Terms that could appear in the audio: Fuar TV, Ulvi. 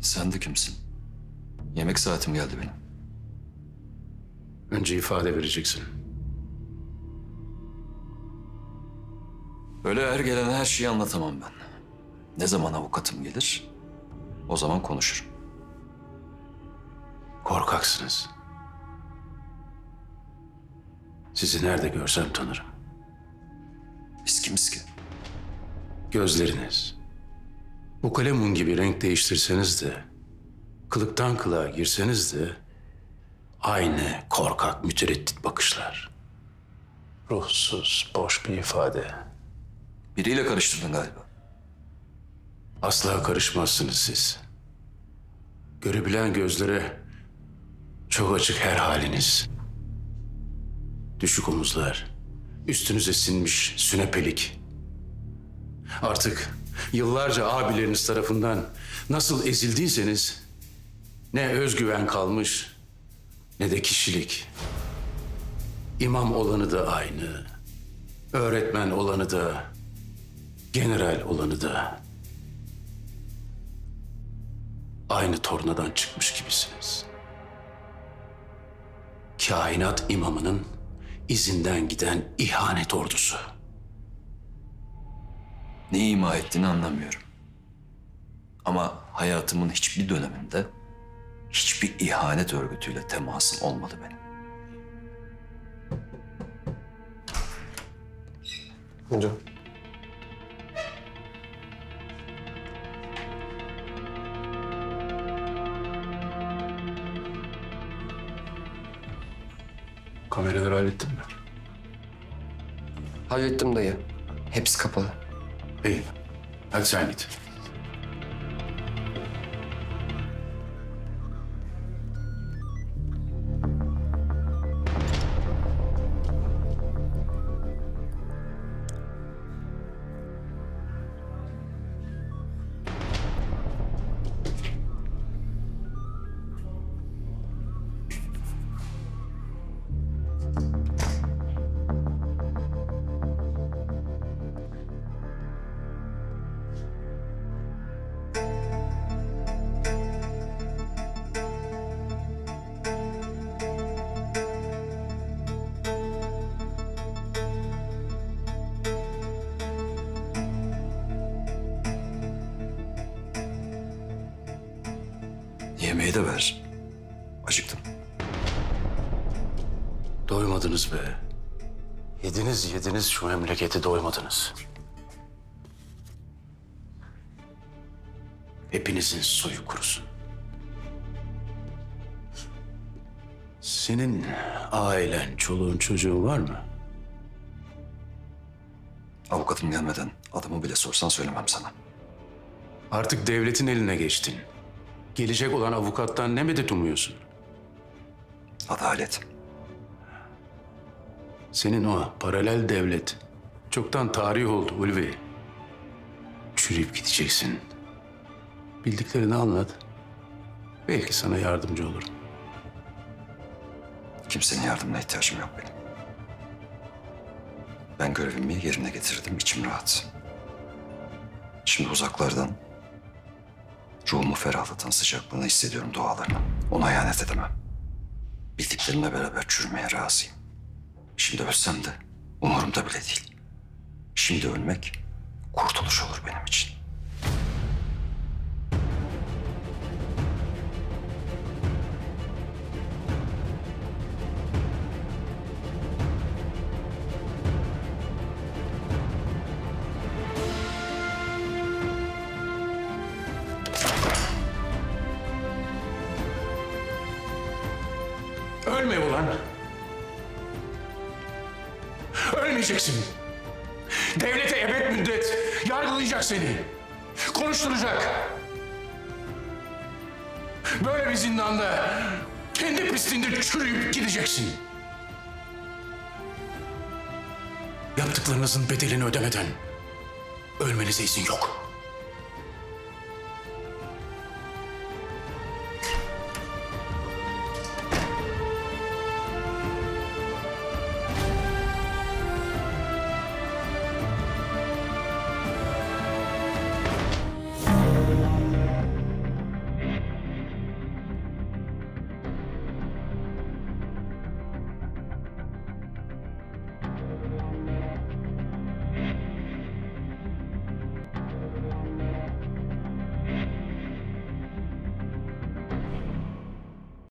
Sen de kimsin? Yemek saatim geldi benim. Önce ifade vereceksin. Öyle her gelen her şeyi anlatamam ben. Ne zaman avukatım gelir, o zaman konuşurum. Korkaksınız. Sizi nerede görsem tanırım. Biz kimiz ki? Gözleriniz. Bu kalemun gibi renk değiştirseniz de, kılıktan kılığa girseniz de aynı korkak, mütereddit bakışlar. Ruhsuz, boş bir ifade. Biriyle karıştırdın galiba. Asla karışmazsınız siz. Görebilen gözlere çok açık her haliniz. Düşük omuzlar, üstünüze sinmiş sünepelik. Artık yıllarca abileriniz tarafından nasıl ezildiyseniz ne özgüven kalmış ne de kişilik. İmam olanı da aynı, öğretmen olanı da, general olanı da. Aynı tornadan çıkmış gibisiniz. Kainat imamının izinden giden ihanet ordusu. Ne ima ettiğini anlamıyorum. Ama hayatımın hiçbir döneminde hiçbir ihanet örgütüyle temasım olmadı benim. Hocam. Kameraları hallettin mi? Hallettim dayı. Hepsi kapalı. İyi. Hadi sen git. Yemeği de ver. Acıktım. Doymadınız be. Yediniz şu memleketi, doymadınız. Hepinizin suyu kurusun. Senin ailen, çoluğun, çocuğun var mı? Avukatım gelmeden adımı bile sorsan söylemem sana. Artık devletin eline geçtin. Gelecek olan avukattan ne medet umuyorsun? Adalet. Senin o paralel devlet çoktan tarih oldu Ulvi. Çürüyüp gideceksin. Bildiklerini anlat. Belki sana yardımcı olurum. Kimsenin yardımına ihtiyacım yok benim. Ben görevimi yerine getirdim, içim rahat. Şimdi uzaklardan ruhumu ferahlatan sıcaklığını hissediyorum dualarını. Ona ihanet edemem. Bildiklerimle beraber çürümeye razıyım. Şimdi ölsem de umurumda bile değil. Şimdi ölmek kurtuluş olur benim için. Ölme ulan. Ölmeyeceksin. Devlete ebed müddet yargılayacak seni. Konuşturacak. Böyle bir zindanda kendi pisliğinde çürüyüp gideceksin. Yaptıklarınızın bedelini ödemeden ölmenize izin yok.